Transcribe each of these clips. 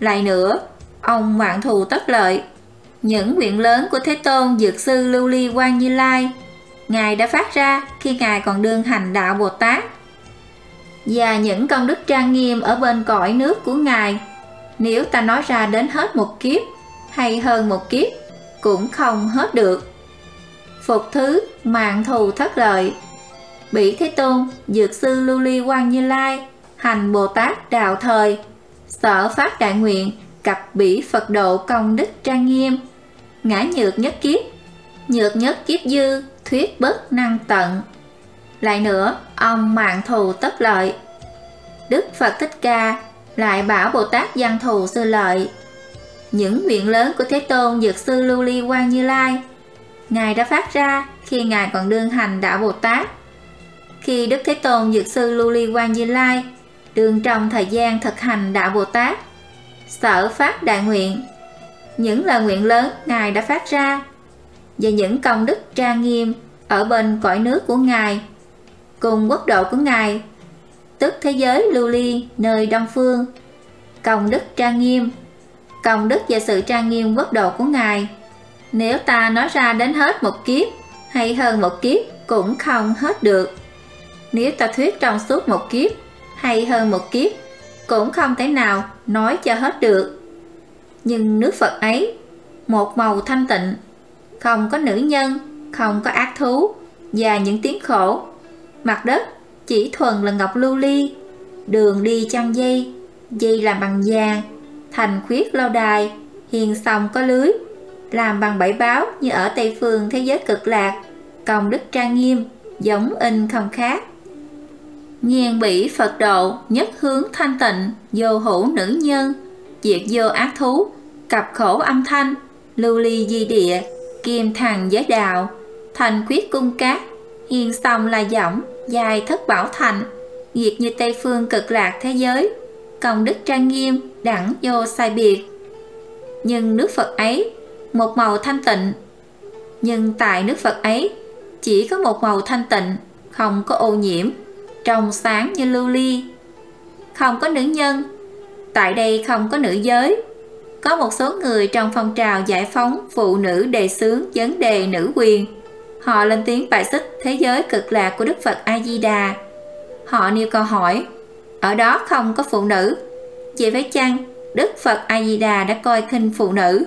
Lại nữa, ông Mạn Thù Tất Lợi, những nguyện lớn của Thế Tôn Dược sư Lưu Ly Quang Như Lai, Ngài đã phát ra khi Ngài còn đương hành đạo Bồ Tát, và những công đức trang nghiêm ở bên cõi nước của Ngài, nếu ta nói ra đến hết một kiếp hay hơn một kiếp cũng không hết được. Phục thứ Mạn Thù Thất Lợi, bị Thế Tôn Dược sư Lưu Ly Quang Như Lai hành Bồ Tát đạo thời, sở phát đại nguyện cặp bỉ Phật độ công đức trang nghiêm, ngã nhược nhất kiếp dư, thuyết bất năng tận. Lại nữa, ông Mạn Thù Tất Lợi, Đức Phật Thích Ca lại bảo Bồ Tát Văn Thù Sư Lợi, những nguyện lớn của Thế Tôn Dược sư Lưu Ly Quang Như Lai, Ngài đã phát ra khi Ngài còn đương hành đạo Bồ Tát. Khi Đức Thế Tôn Dược sư Lưu Ly Quang Như Lai đương trong thời gian thực hành đạo Bồ Tát, sở phát đại nguyện, những lời nguyện lớn Ngài đã phát ra và những công đức trang nghiêm ở bên cõi nước của Ngài cùng quốc độ của Ngài, tức thế giới lưu ly nơi đông phương, công đức trang nghiêm, công đức và sự trang nghiêm quốc độ của Ngài, nếu ta nói ra đến hết một kiếp hay hơn một kiếp cũng không hết được. Nếu ta thuyết trong suốt một kiếp hay hơn một kiếp cũng không thể nào nói cho hết được. Nhưng nước Phật ấy một màu thanh tịnh, không có nữ nhân, không có ác thú và những tiếng khổ. Mặt đất chỉ thuần là ngọc lưu ly, đường đi chăn dây, dây làm bằng vàng, thành khuyết lâu đài, hiền sòng có lưới, làm bằng bảy báo như ở Tây phương thế giới cực lạc, công đức trang nghiêm, giống in không khác. Nhiên bỉ Phật độ nhất hướng thanh tịnh, vô hữu nữ nhân, diệt vô ác thú, cặp khổ âm thanh, lưu ly di địa, kim thằng giới đạo, thành quyết cung cát, hiền sông là giỏng, dài thất bảo thành, diệt như Tây phương cực lạc thế giới, công đức trang nghiêm, đẳng vô sai biệt. Nhưng nước Phật ấy một màu thanh tịnh, nhưng tại nước Phật ấy chỉ có một màu thanh tịnh, không có ô nhiễm, trong sáng như lưu ly, không có nữ nhân, tại đây không có nữ giới. Có một số người trong phong trào giải phóng phụ nữ đề xướng vấn đề nữ quyền, họ lên tiếng bài xích thế giới cực lạc của Đức Phật A Di Đà. Họ nêu câu hỏi, ở đó không có phụ nữ, vậy phải chăng Đức Phật A Di Đà đã coi khinh phụ nữ?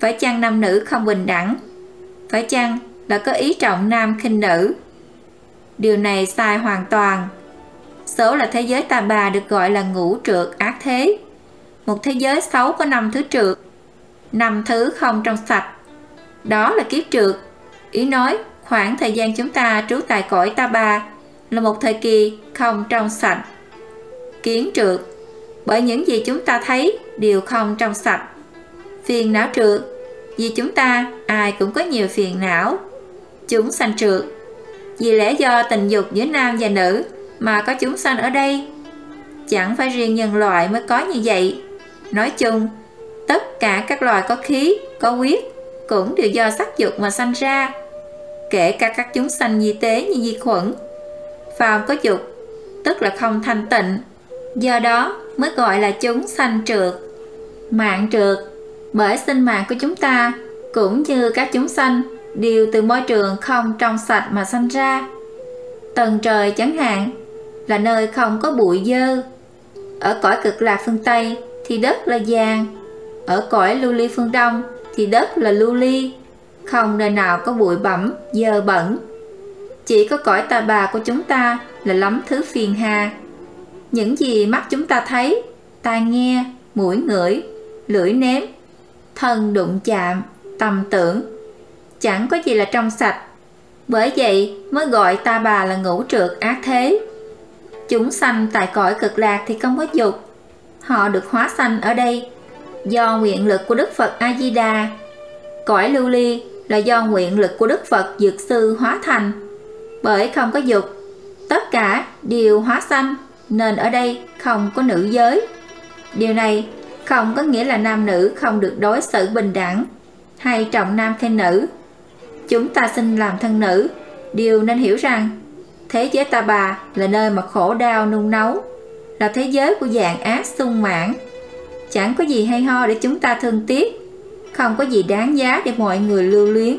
Phải chăng nam nữ không bình đẳng? Phải chăng là có ý trọng nam khinh nữ? Điều này sai hoàn toàn. Số là thế giới tà bà được gọi là ngũ trượt ác thế, một thế giới xấu có 5 thứ trượt, 5 thứ không trong sạch. Đó là kiếp trượt. Ý nói khoảng thời gian chúng ta trú tại cõi ta bà là một thời kỳ không trong sạch. Kiến trượt, bởi những gì chúng ta thấy đều không trong sạch. Phiền não trượt, vì chúng ta ai cũng có nhiều phiền não. Chúng sanh trượt, vì lẽ do tình dục giữa nam và nữ mà có chúng sanh ở đây. Chẳng phải riêng nhân loại mới có như vậy. Nói chung, tất cả các loài có khí, có huyết cũng đều do sắc dục mà sanh ra, kể cả các chúng sanh di tế như vi khuẩn. Phàm có dục, tức là không thanh tịnh, do đó mới gọi là chúng sanh trượt. Mạng trượt, bởi sinh mạng của chúng ta cũng như các chúng sanh đều từ môi trường không trong sạch mà sanh ra. Tầng trời chẳng hạn là nơi không có bụi dơ. Ở cõi cực lạc phương Tây thì đất là vàng, ở cõi lưu ly phương Đông thì đất là lưu ly, không nơi nào có bụi bẩm, dơ bẩn. Chỉ có cõi tà bà của chúng ta là lắm thứ phiền hà. Những gì mắt chúng ta thấy, tai nghe, mũi ngửi, lưỡi nếm, thân đụng chạm, tâm tưởng, chẳng có gì là trong sạch. Bởi vậy mới gọi ta bà là ngũ trượt ác thế. Chúng sanh tại cõi cực lạc thì không có dục, họ được hóa sanh ở đây do nguyện lực của Đức Phật A Di Đà. Cõi lưu ly là do nguyện lực của Đức Phật Dược sư hóa thành. Bởi không có dục, tất cả đều hóa sanh, nên ở đây không có nữ giới. Điều này không có nghĩa là nam nữ không được đối xử bình đẳng hay trọng nam khinh nữ. chúng ta sinh làm thân nữ, điều nên hiểu rằng thế giới Ta Bà là nơi mà khổ đau nung nấu, là thế giới của dạng ác sung mãn. Chẳng có gì hay ho để chúng ta thương tiếc, không có gì đáng giá để mọi người lưu luyến.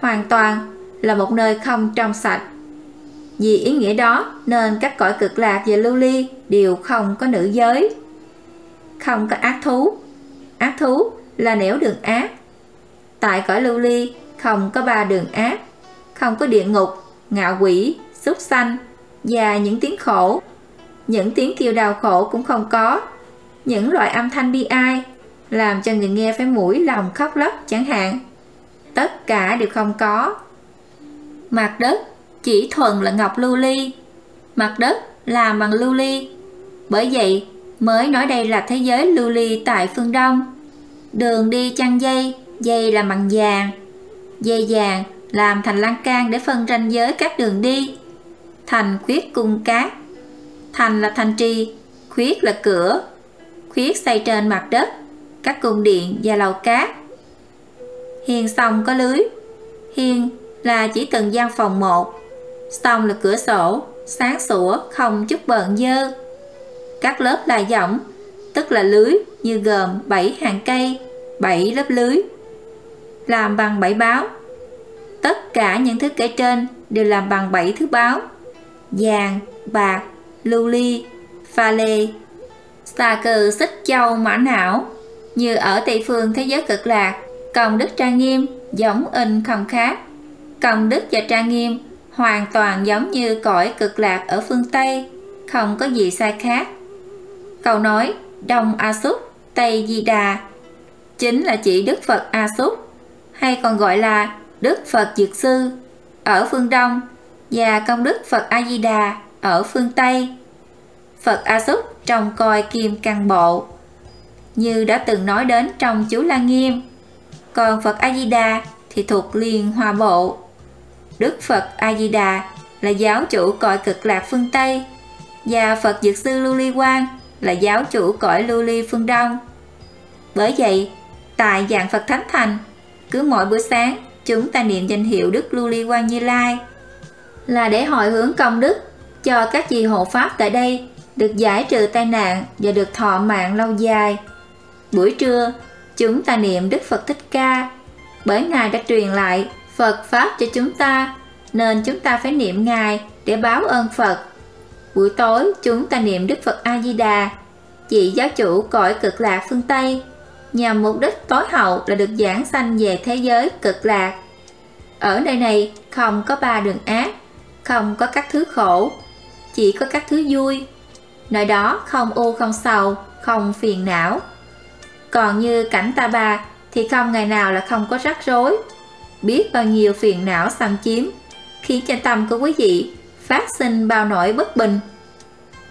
Hoàn toàn là một nơi không trong sạch. Vì ý nghĩa đó nên các cõi cực lạc và lưu ly đều không có nữ giới, không có ác thú. Ác thú là nẻo đường ác. Tại cõi lưu ly không có ba đường ác, không có địa ngục, ngạ quỷ, súc sanh và những tiếng khổ. Những tiếng kêu đau khổ cũng không có. Những loại âm thanh bi ai làm cho người nghe phải mũi lòng khóc lóc chẳng hạn, tất cả đều không có. Mặt đất chỉ thuần là ngọc lưu ly. Mặt đất làm bằng lưu ly, bởi vậy mới nói đây là thế giới lưu ly tại phương Đông. Đường đi chăn dây, dây làm bằng vàng. Dây vàng làm thành lan can để phân ranh giới các đường đi. Thành khuyết cung cát. Thành là thành trì, khuyết là cửa. Khuyết xây trên mặt đất các cung điện và lầu cát. Hiên sông có lưới. Hiên là chỉ từng gian phòng một. Sông là cửa sổ, sáng sủa không chút bợn dơ. Các lớp là võng, tức là lưới, như gồm 7 hàng cây, 7 lớp lưới, làm bằng 7 báo. Tất cả những thứ kể trên đều làm bằng 7 thứ báo: vàng, bạc, lưu ly, pha lê, xà cừ, xích châu, mã não. Như ở Tây phương thế giới cực lạc, công đức trang nghiêm giống in không khác. Công đức và trang nghiêm hoàn toàn giống như cõi cực lạc ở phương Tây, không có gì sai khác. Câu nói Đông A Súc, Tây Di Đà chính là chỉ Đức Phật A Súc, hay còn gọi là Đức Phật Dược Sư ở phương Đông và công đức Phật A Di Đà ở phương Tây. Phật A Súc trông coi Kim Căn Bộ, như đã từng nói đến trong chú Lăng Nghiêm. Còn Phật A Di Đà thì thuộc Liên Hoa Bộ. Đức Phật A Di Đà là giáo chủ cõi cực lạc phương Tây, và Phật Dược Sư Lưu Ly Quang là giáo chủ cõi lưu ly phương Đông. Bởi vậy, tại Vạn Phật Thánh Thành, cứ mỗi buổi sáng chúng ta niệm danh hiệu Đức Lưu Ly Quang Như Lai là để hồi hướng công đức cho các vị hộ pháp tại đây được giải trừ tai nạn và được thọ mạng lâu dài. Buổi trưa chúng ta niệm Đức Phật Thích Ca, bởi Ngài đã truyền lại Phật Pháp cho chúng ta, nên chúng ta phải niệm Ngài để báo ơn Phật. Buổi tối chúng ta niệm Đức Phật A Di Đà, vị giáo chủ cõi cực lạc phương Tây, nhằm mục đích tối hậu là được giảng sanh về thế giới cực lạc. Ở nơi này không có ba đường ác, không có các thứ khổ, chỉ có các thứ vui. Nơi đó không u không sầu, không phiền não. Còn như cảnh Ta Bà thì không ngày nào là không có rắc rối. Biết bao nhiêu phiền não xâm chiếm, khiến cho tâm của quý vị phát sinh bao nỗi bất bình.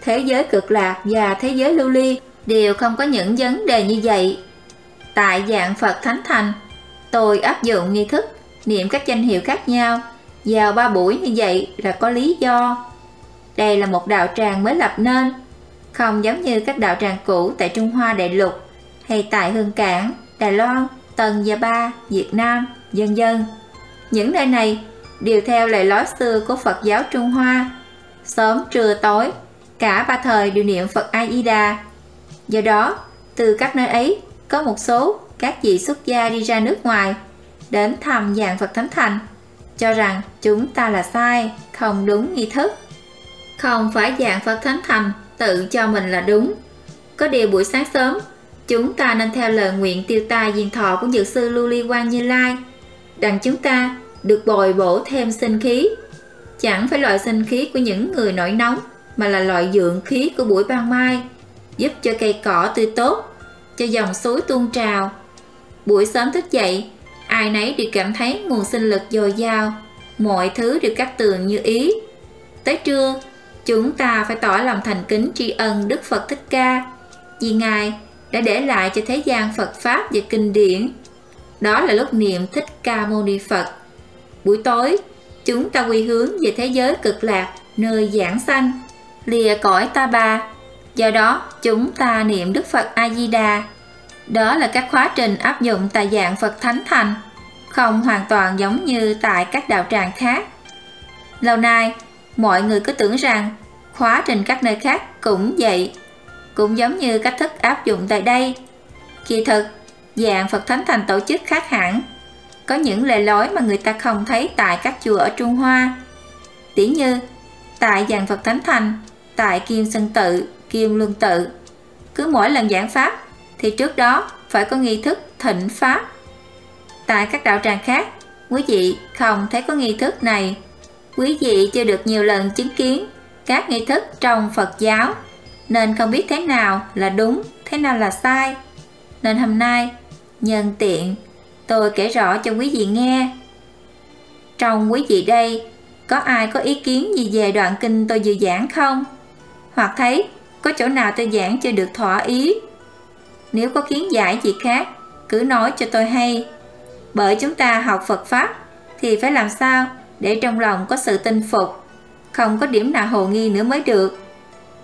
Thế giới cực lạc và thế giới lưu ly đều không có những vấn đề như vậy. Tại Vạn Phật Thánh Thành, tôi áp dụng nghi thức niệm các danh hiệu khác nhau vào 3 buổi như vậy là có lý do. Đây là một đạo tràng mới lập nên, không giống như các đạo tràng cũ tại Trung Hoa đại lục hay tại Hương Cảng, Đài Loan, Tân Gia Ba, Việt Nam, vân vân. Những nơi này đều theo lề lối xưa của Phật giáo Trung Hoa. Sớm trưa tối, cả 3 thời đều niệm Phật A Di Đà. Do đó, từ các nơi ấy có một số các vị xuất gia đi ra nước ngoài đến thăm Vạn Phật Thánh Thành, cho rằng chúng ta là sai, không đúng nghi thức. Không phải Vạn Phật Thánh Thành tự cho mình là đúng. Có điều buổi sáng sớm chúng ta nên theo lời nguyện tiêu tai diên thọ của Dược Sư Lưu Ly Quang Như Lai, đặng chúng ta được bồi bổ thêm sinh khí. Chẳng phải loại sinh khí của những người nổi nóng, mà là loại dưỡng khí của buổi ban mai, giúp cho cây cỏ tươi tốt, cho dòng suối tuôn trào. Buổi sớm thức dậy, ai nấy đều cảm thấy nguồn sinh lực dồi dào, mọi thứ đều cát tường như ý. Tới trưa, chúng ta phải tỏ lòng thành kính tri ân Đức Phật Thích Ca, vì Ngài đã để lại cho thế gian Phật Pháp và kinh điển. Đó là lúc niệm Thích Ca Mâu Ni Phật. Buổi tối, chúng ta quy hướng về thế giới cực lạc, nơi giảng sanh, lìa cõi Ta Bà. Do đó, chúng ta niệm Đức Phật A Di Đà. Đó là các khóa trình áp dụng tại Vạn Phật Thánh Thành. không hoàn toàn giống như tại các đạo tràng khác. Lâu nay, mọi người cứ tưởng rằng khóa trình các nơi khác cũng vậy, cũng giống như cách thức áp dụng tại đây. Kỳ thực, Vạn Phật Thánh Thành tổ chức khác hẳn, có những lề lối mà người ta không thấy tại các chùa ở Trung Hoa. Tỉ như, tại Vạn Phật Thánh Thành, tại Kim Sơn Tự, Kim Luân Tự, cứ mỗi lần giảng pháp thì trước đó phải có nghi thức thỉnh pháp. Tại các đạo tràng khác, quý vị không thấy có nghi thức này. Quý vị chưa được nhiều lần chứng kiến các nghi thức trong Phật giáo, nên không biết thế nào là đúng, thế nào là sai. Nên hôm nay, nhân tiện, tôi kể rõ cho quý vị nghe. Trong quý vị đây, có ai có ý kiến gì về đoạn kinh tôi vừa giảng không? Hoặc thấy có chỗ nào tôi giảng chưa được thỏa ý? Nếu có kiến giải gì khác, cứ nói cho tôi hay. Bởi chúng ta học Phật Pháp thì phải làm sao để trong lòng có sự tin phục, không có điểm nào hồ nghi nữa mới được.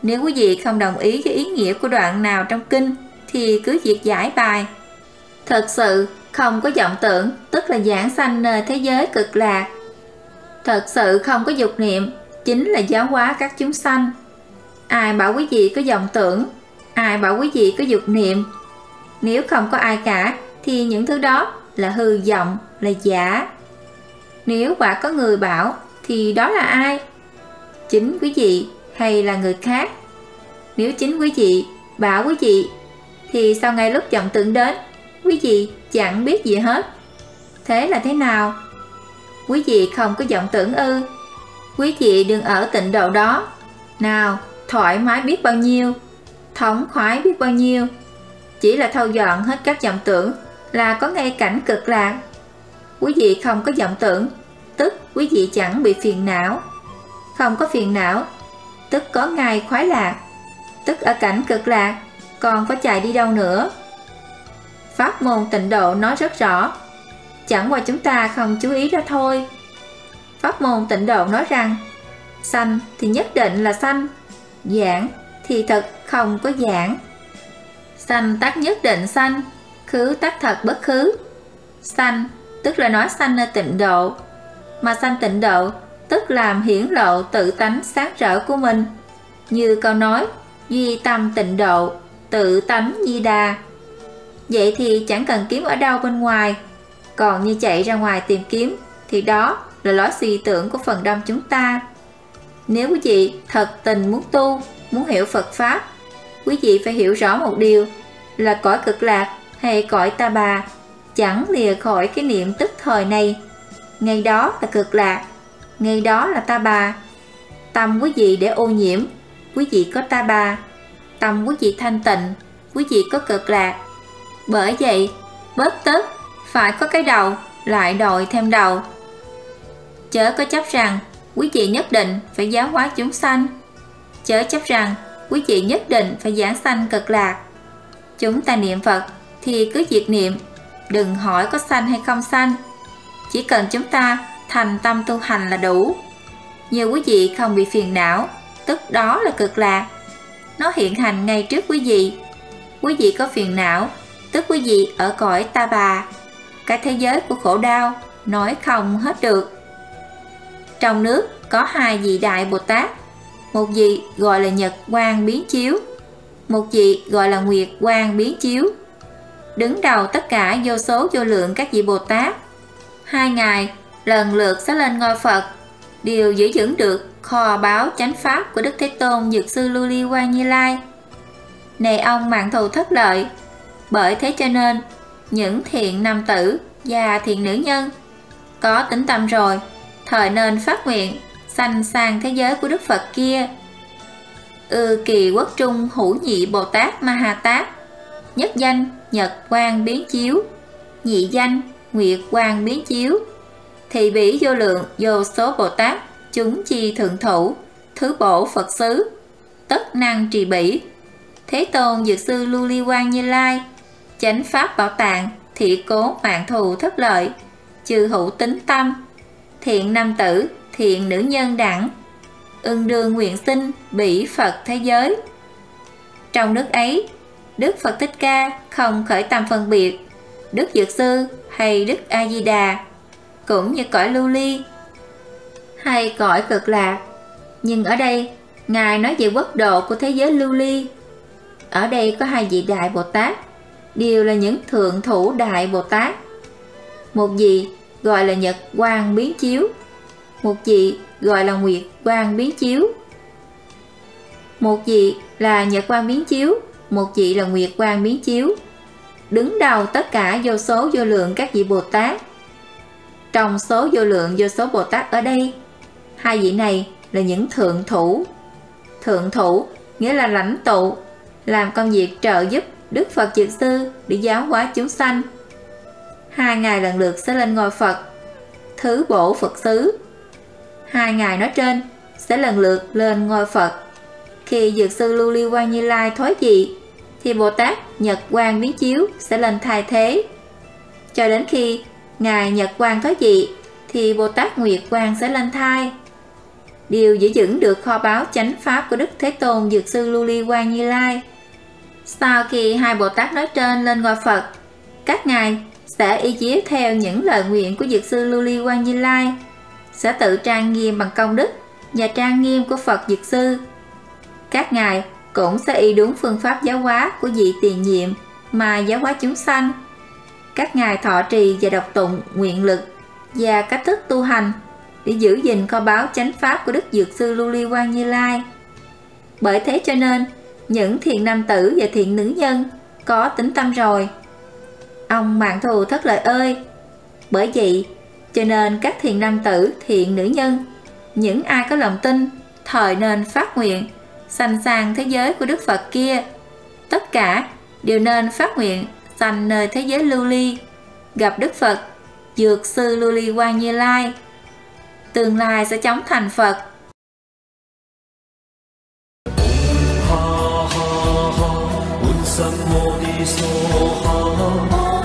Nếu quý vị không đồng ý với ý nghĩa của đoạn nào trong kinh thì cứ việc giải bài. Thật sự không có vọng tưởng, tức là giảng sanh nơi thế giới cực lạc. Thật sự không có dục niệm, chính là giáo hóa các chúng sanh. Ai bảo quý vị có vọng tưởng, ai bảo quý vị có dục niệm? Nếu không có ai cả thì những thứ đó là hư vọng, là giả. Nếu quả có người bảo thì đó là ai? Chính quý vị hay là người khác? Nếu chính quý vị bảo quý vị thì sau ngay lúc vọng tưởng đến, quý vị chẳng biết gì hết. Thế là thế nào? Quý vị không có vọng tưởng ư? Quý vị đừng ở tịnh độ đó. Nào, thoải mái biết bao nhiêu, thống khoái biết bao nhiêu. Chỉ là thâu dọn hết các vọng tưởng là có ngay cảnh cực lạc. Quý vị không có vọng tưởng, tức quý vị chẳng bị phiền não. Không có phiền não, tức có ngay khoái lạc. Tức ở cảnh cực lạc, còn có chạy đi đâu nữa. Pháp môn tịnh độ nói rất rõ, chẳng qua chúng ta không chú ý ra thôi. Pháp môn tịnh độ nói rằng sanh thì nhất định là sanh, giảng thì thật không có giảng. Sanh tác nhất định sanh, khứ tác thật bất khứ. Sanh tức là nói sanh ở tịnh độ, mà sanh tịnh độ tức làm hiển lộ tự tánh sáng rỡ của mình. Như câu nói duy tâm tịnh độ, tự tánh Di Đà. Vậy thì chẳng cần kiếm ở đâu bên ngoài, còn như chạy ra ngoài tìm kiếm thì đó là lối suy tưởng của phần đông chúng ta. Nếu quý vị thật tình muốn tu, muốn hiểu Phật Pháp, quý vị phải hiểu rõ một điều là cõi cực lạc hay cõi ta bà chẳng lìa khỏi cái niệm tức thời này. Ngay đó là cực lạc, ngay đó là ta bà. Tâm quý vị để ô nhiễm, quý vị có ta bà. Tâm quý vị thanh tịnh, quý vị có cực lạc. Bởi vậy, bớt tức phải có cái đầu, lại đòi thêm đầu. Chớ có chấp rằng quý vị nhất định phải giáo hóa chúng sanh. Chớ chấp rằng quý vị nhất định phải giảng sanh cực lạc. Chúng ta niệm Phật thì cứ việc niệm, đừng hỏi có sanh hay không sanh. Chỉ cần chúng ta thành tâm tu hành là đủ. Như quý vị không bị phiền não, tức đó là cực lạc. Nó hiện hành ngay trước quý vị. Quý vị có phiền não, tức quý vị ở cõi ta bà, cái thế giới của khổ đau, nói không hết được. Trong nước có hai vị đại Bồ Tát, một vị gọi là Nhật Quang Biến Chiếu, một vị gọi là Nguyệt Quang Biến Chiếu. Đứng đầu tất cả vô số vô lượng các vị Bồ Tát, hai ngài lần lượt sẽ lên ngôi Phật, đều giữ vững được kho báu chánh pháp của Đức Thế Tôn Dược Sư Lưu Ly Quang Như Lai. Này ông Mạn Thù Thất Lợi, bởi thế cho nên những thiện nam tử và thiện nữ nhân có tính tâm rồi, thời nên phát nguyện sanh sang thế giới của Đức Phật kia. Ư Kỳ Quốc Trung Hữu Nhị Bồ Tát Ma Hà Tát, nhất danh Nhật Quang Biến Chiếu, nhị danh Nguyệt Quang Biến Chiếu, thì bỉ vô lượng vô số Bồ Tát chúng chi thượng thủ, thứ bổ Phật xứ, tất năng trì bỉ. Thế Tôn Dược Sư Lưu Ly Quang Như Lai, chánh pháp bảo tàng, thị cố Mạn Thù Thất Lợi, trừ hữu tính tâm, thiện nam tử, thiện nữ nhân đẳng, ưng đương nguyện sinh bỉ Phật thế giới. Trong nước ấy, Đức Phật Thích Ca không khởi tâm phân biệt, Đức Dược Sư hay Đức A Di Đà, cũng như cõi lưu ly hay cõi cực lạc. Nhưng ở đây Ngài nói về quốc độ của thế giới lưu ly. Ở đây có hai vị Đại Bồ Tát, đều là những thượng thủ Đại Bồ Tát. Một vị gọi là Nhật Quang Biến Chiếu, một vị gọi là Nguyệt Quang Biến Chiếu. Một vị là Nhật Quang Biến Chiếu, một vị là Nguyệt Quang Biến Chiếu, đứng đầu tất cả vô số vô lượng các vị Bồ Tát. Trong số vô lượng vô số Bồ Tát ở đây, hai vị này là những thượng thủ. Thượng thủ nghĩa là lãnh tụ, làm công việc trợ giúp Đức Phật Dược Sư để giáo hóa chúng sanh. Hai ngài lần lượt sẽ lên ngôi Phật, thứ bổ Phật xứ. Hai ngài nói trên sẽ lần lượt lên ngôi Phật. Khi Dược Sư Lưu Ly Quang Như Lai thoái vị, thì Bồ Tát Nhật Quang Biến Chiếu sẽ lên thay thế. Cho đến khi ngài Nhật Quang thoái vị, thì Bồ Tát Nguyệt Quang sẽ lên thay. Điều giữ vững được kho báu chánh pháp của Đức Thế Tôn Dược Sư Lưu Ly Quang Như Lai. Sau khi hai Bồ Tát nói trên lên ngôi Phật, các ngài sẽ y chiếu theo những lời nguyện của Dược Sư Lưu Ly Quang Như Lai, sẽ tự trang nghiêm bằng công đức và trang nghiêm của Phật Dược Sư. Các ngài cũng sẽ y đúng phương pháp giáo hóa của vị tiền nhiệm mà giáo hóa chúng sanh. Các ngài thọ trì và đọc tụng nguyện lực và cách thức tu hành để giữ gìn kho báu chánh pháp của Đức Dược Sư Lưu Ly Quang Như Lai. Bởi thế cho nên những thiện nam tử và thiện nữ nhân có tín tâm rồi. Ông Mạn Thù Thất Lợi ơi, bởi vậy cho nên các thiện nam tử, thiện nữ nhân, những ai có lòng tin, thời nên phát nguyện sanh sang thế giới của Đức Phật kia. Tất cả đều nên phát nguyện sanh nơi thế giới lưu ly, gặp Đức Phật Dược Sư Lưu Ly Quang Như Lai. Tương lai sẽ chóng thành Phật. Ha ha ha,